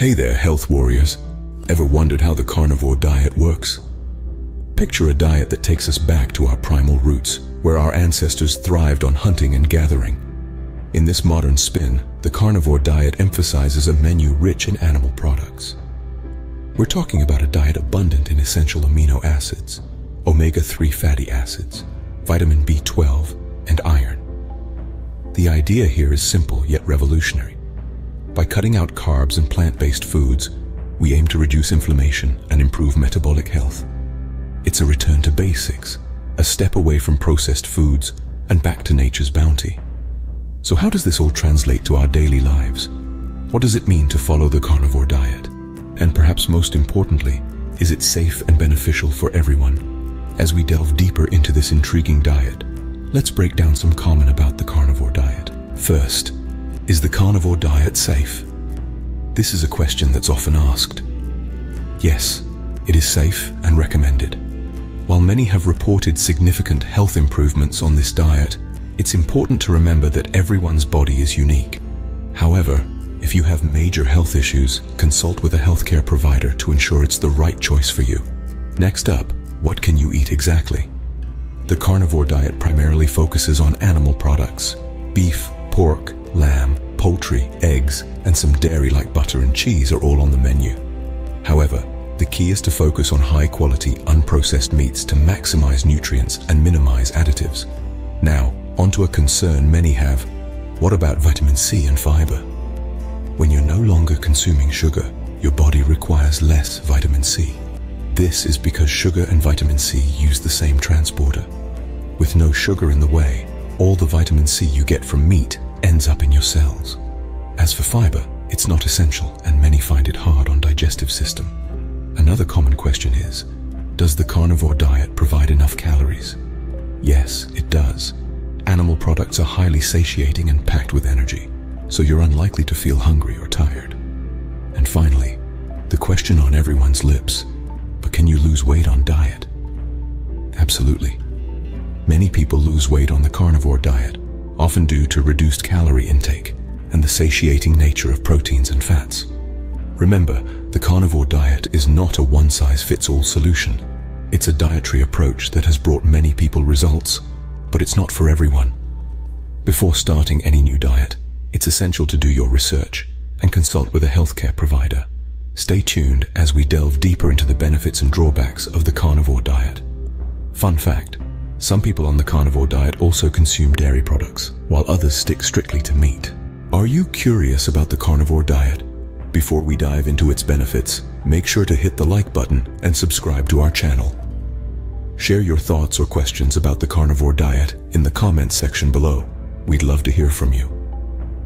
Hey there, health warriors. Ever wondered how the carnivore diet works? Picture a diet that takes us back to our primal roots, where our ancestors thrived on hunting and gathering. In this modern spin, the carnivore diet emphasizes a menu rich in animal products. We're talking about a diet abundant in essential amino acids, omega-3 fatty acids, vitamin B12, and iron. The idea here is simple yet revolutionary. By cutting out carbs and plant-based foods, we aim to reduce inflammation and improve metabolic health. It's a return to basics, a step away from processed foods and back to nature's bounty. So how does this all translate to our daily lives? What does it mean to follow the carnivore diet? And perhaps most importantly, is it safe and beneficial for everyone? As we delve deeper into this intriguing diet, let's break down some common about the carnivore diet. First, is the carnivore diet safe? This is a question that's often asked. Yes, it is safe and recommended. While many have reported significant health improvements on this diet, it's important to remember that everyone's body is unique. However, if you have major health issues, consult with a healthcare provider to ensure it's the right choice for you. Next up, what can you eat exactly? The carnivore diet primarily focuses on animal products, beef, pork, lamb, poultry, eggs, and some dairy like butter and cheese are all on the menu. However, the key is to focus on high-quality, unprocessed meats to maximize nutrients and minimize additives. Now, onto a concern many have. What about vitamin C and fiber? When you're no longer consuming sugar, your body requires less vitamin C. This is because sugar and vitamin C use the same transporter. With no sugar in the way, all the vitamin C you get from meat ends up in your cells. As for fiber, it's not essential and many find it hard on digestive system. Another common question is, does the carnivore diet provide enough calories? Yes, it does. Animal products are highly satiating and packed with energy, so you're unlikely to feel hungry or tired. And finally, the question on everyone's lips, but can you lose weight on diet? Absolutely. Many people lose weight on the carnivore diet, often due to reduced calorie intake and the satiating nature of proteins and fats. Remember, the carnivore diet is not a one-size-fits-all solution. It's a dietary approach that has brought many people results, but it's not for everyone. Before starting any new diet, it's essential to do your research and consult with a healthcare provider. Stay tuned as we delve deeper into the benefits and drawbacks of the carnivore diet. Fun fact: some people on the carnivore diet also consume dairy products, while others stick strictly to meat. Are you curious about the carnivore diet? Before we dive into its benefits, make sure to hit the like button and subscribe to our channel. Share your thoughts or questions about the carnivore diet in the comments section below. We'd love to hear from you.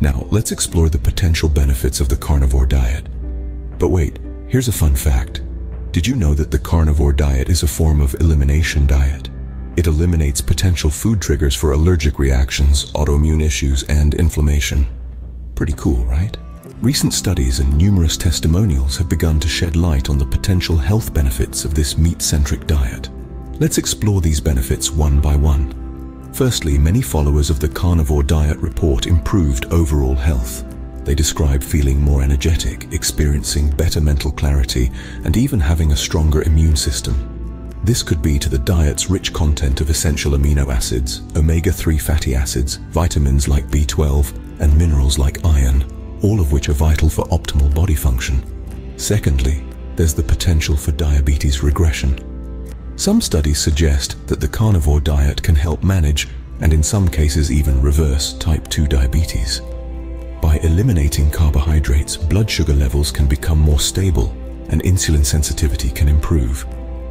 Now, let's explore the potential benefits of the carnivore diet. But wait, here's a fun fact. Did you know that the carnivore diet is a form of elimination diet? It eliminates potential food triggers for allergic reactions, autoimmune issues, and inflammation. Pretty cool, right? Recent studies and numerous testimonials have begun to shed light on the potential health benefits of this meat-centric diet. Let's explore these benefits one by one. Firstly, many followers of the carnivore diet report improved overall health. They describe feeling more energetic, experiencing better mental clarity, and even having a stronger immune system. This could be to the diet's rich content of essential amino acids, omega-3 fatty acids, vitamins like B12, and minerals like iron, all of which are vital for optimal body function. Secondly, there's the potential for diabetes regression. Some studies suggest that the carnivore diet can help manage, and in some cases even reverse, type 2 diabetes. By eliminating carbohydrates, blood sugar levels can become more stable, and insulin sensitivity can improve.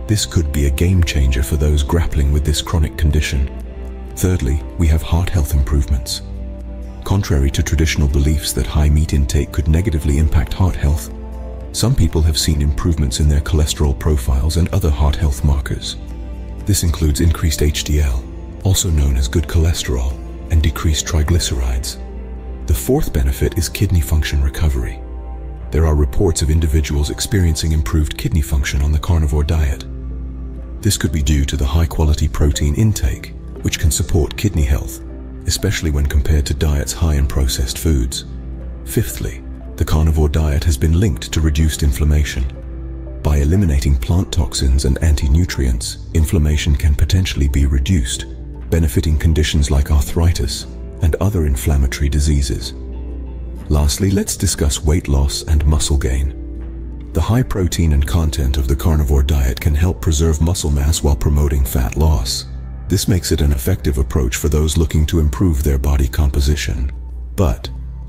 This could be a game changer for those grappling with this chronic condition. Thirdly, we have heart health improvements. Contrary to traditional beliefs that high meat intake could negatively impact heart health, some people have seen improvements in their cholesterol profiles and other heart health markers. This includes increased HDL, also known as good cholesterol, and decreased triglycerides. The fourth benefit is kidney function recovery. There are reports of individuals experiencing improved kidney function on the carnivore diet. This could be due to the high-quality protein intake, which can support kidney health, especially when compared to diets high in processed foods. Fifthly, the carnivore diet has been linked to reduced inflammation. By eliminating plant toxins and anti-nutrients, inflammation can potentially be reduced, benefiting conditions like arthritis and other inflammatory diseases. Lastly, let's discuss weight loss and muscle gain. The high protein and content of the carnivore diet can help preserve muscle mass while promoting fat loss. This makes it an effective approach for those looking to improve their body composition. But,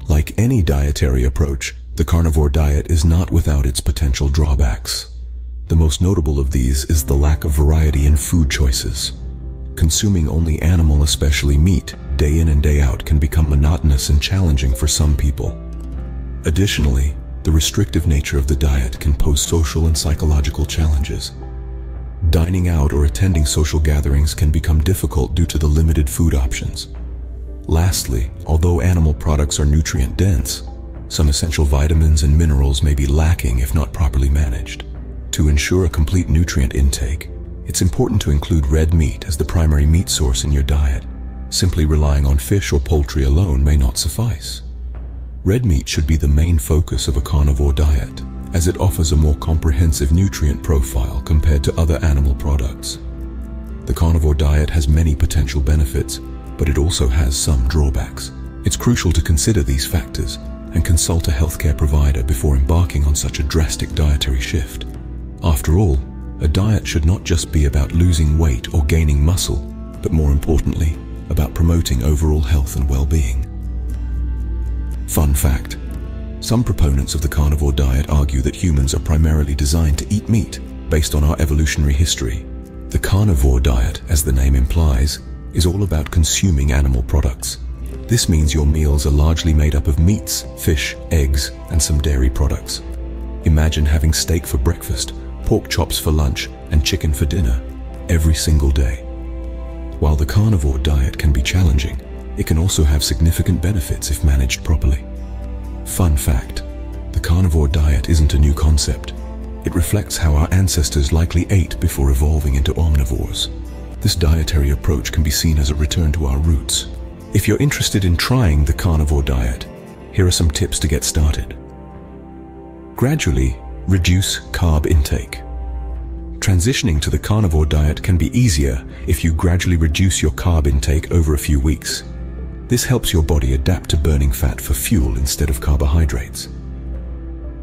like any dietary approach, the carnivore diet is not without its potential drawbacks. The most notable of these is the lack of variety in food choices. Consuming only animal, especially meat, day in and day out can become monotonous and challenging for some people. Additionally, the restrictive nature of the diet can pose social and psychological challenges. Dining out or attending social gatherings can become difficult due to the limited food options. Lastly, although animal products are nutrient-dense, some essential vitamins and minerals may be lacking if not properly managed. To ensure a complete nutrient intake, it's important to include red meat as the primary meat source in your diet. Simply relying on fish or poultry alone may not suffice. Red meat should be the main focus of a carnivore diet, as it offers a more comprehensive nutrient profile compared to other animal products. The carnivore diet has many potential benefits, but it also has some drawbacks. It's crucial to consider these factors and consult a healthcare provider before embarking on such a drastic dietary shift. After all, a diet should not just be about losing weight or gaining muscle, but more importantly, about promoting overall health and well-being. Fun fact: some proponents of the carnivore diet argue that humans are primarily designed to eat meat based on our evolutionary history. The carnivore diet, as the name implies, is all about consuming animal products. This means your meals are largely made up of meats, fish, eggs, and some dairy products. Imagine having steak for breakfast, pork chops for lunch, and chicken for dinner every single day. While the carnivore diet can be challenging, it can also have significant benefits if managed properly. Fun fact: the carnivore diet isn't a new concept. It reflects how our ancestors likely ate before evolving into omnivores. This dietary approach can be seen as a return to our roots. If you're interested in trying the carnivore diet, here are some tips to get started. Gradually reduce carb intake. Transitioning to the carnivore diet can be easier if you gradually reduce your carb intake over a few weeks. This helps your body adapt to burning fat for fuel instead of carbohydrates.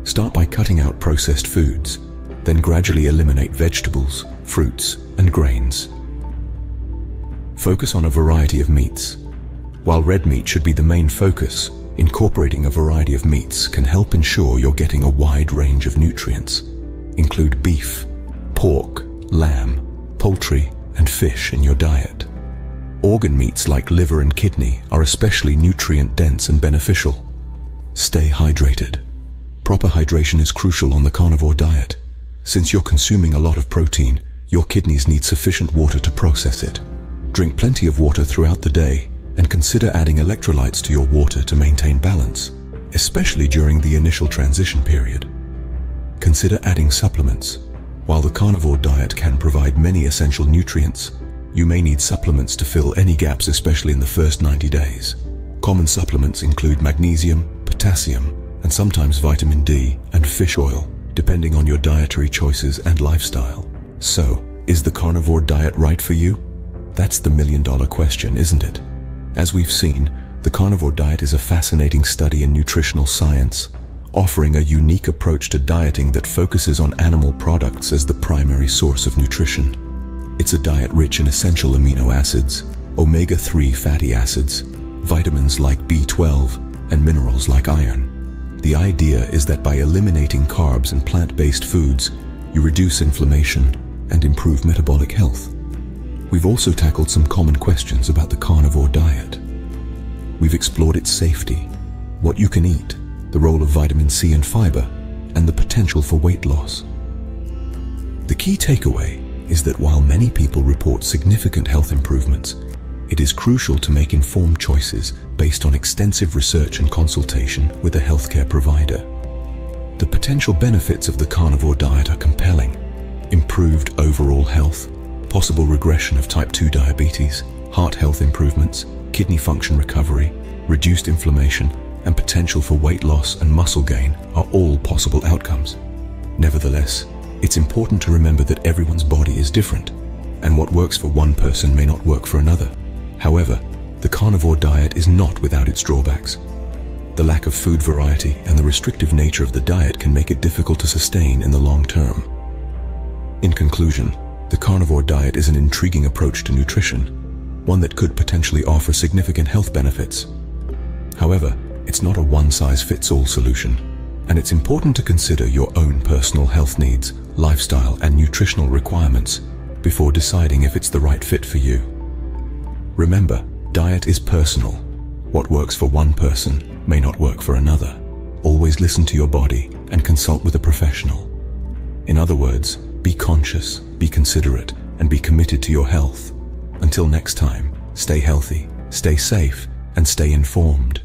Start by cutting out processed foods, then gradually eliminate vegetables, fruits, and grains. Focus on a variety of meats. While red meat should be the main focus, incorporating a variety of meats can help ensure you're getting a wide range of nutrients. Include beef, pork, lamb, poultry, and fish in your diet. Organ meats like liver and kidney are especially nutrient-dense and beneficial. Stay hydrated. Proper hydration is crucial on the carnivore diet. Since you're consuming a lot of protein, your kidneys need sufficient water to process it. Drink plenty of water throughout the day, and consider adding electrolytes to your water to maintain balance, especially during the initial transition period. Consider adding supplements. While the carnivore diet can provide many essential nutrients, you may need supplements to fill any gaps, especially in the first 90 days. Common supplements include magnesium, potassium, and sometimes vitamin D and fish oil, depending on your dietary choices and lifestyle. So, is the carnivore diet right for you? That's the million-dollar question, isn't it? As we've seen, the carnivore diet is a fascinating study in nutritional science, offering a unique approach to dieting that focuses on animal products as the primary source of nutrition. It's a diet rich in essential amino acids, omega-3 fatty acids, vitamins like B12, and minerals like iron. The idea is that by eliminating carbs and plant-based foods, you reduce inflammation and improve metabolic health. We've also tackled some common questions about the carnivore diet. We've explored its safety, what you can eat, the role of vitamin C and fiber, and the potential for weight loss. The key takeaway is that while many people report significant health improvements, it is crucial to make informed choices based on extensive research and consultation with a healthcare provider. The potential benefits of the carnivore diet are compelling: improved overall health, possible regression of type 2 diabetes, heart health improvements, kidney function recovery, reduced inflammation, and potential for weight loss and muscle gain are all possible outcomes. Nevertheless, it's important to remember that everyone's body is different, and what works for one person may not work for another. However, the carnivore diet is not without its drawbacks. The lack of food variety and the restrictive nature of the diet can make it difficult to sustain in the long term. In conclusion, the carnivore diet is an intriguing approach to nutrition, one that could potentially offer significant health benefits. However, it's not a one-size-fits-all solution, and it's important to consider your own personal health needs, lifestyle, and nutritional requirements before deciding if it's the right fit for you. Remember, diet is personal. What works for one person may not work for another. Always listen to your body and consult with a professional. In other words, be conscious, be considerate, and be committed to your health. Until next time, stay healthy, stay safe, and stay informed.